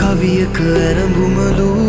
Kaviya karambumalu